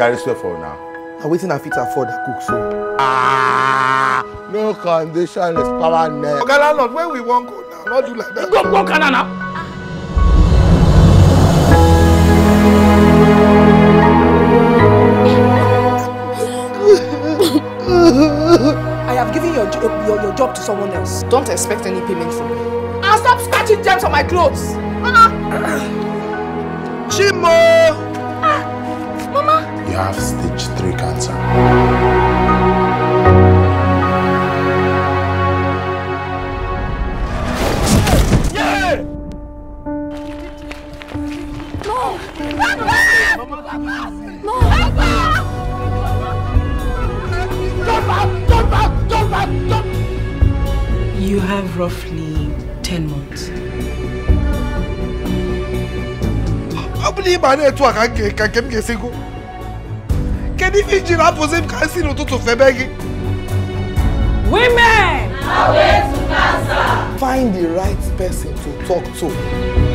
carry swear for now. Now waiting I fit afford the cook so. Ah, no condition is power now. Okay, landlord, where we want go now? Not do like that. Go walk now. I have given your job to someone else. Don't expect any payment from me. I'll stop scratching gems on my clothes. Chimo! Mama! You have stage 3 cancer. Yeah! No! Papa! Mama! No! Papa! Don't back! You have roughly 10 months. I believe I need to get a single. Can you feel the opposite? Can see no to February? Women! Away to cancer! Find the right person to talk to.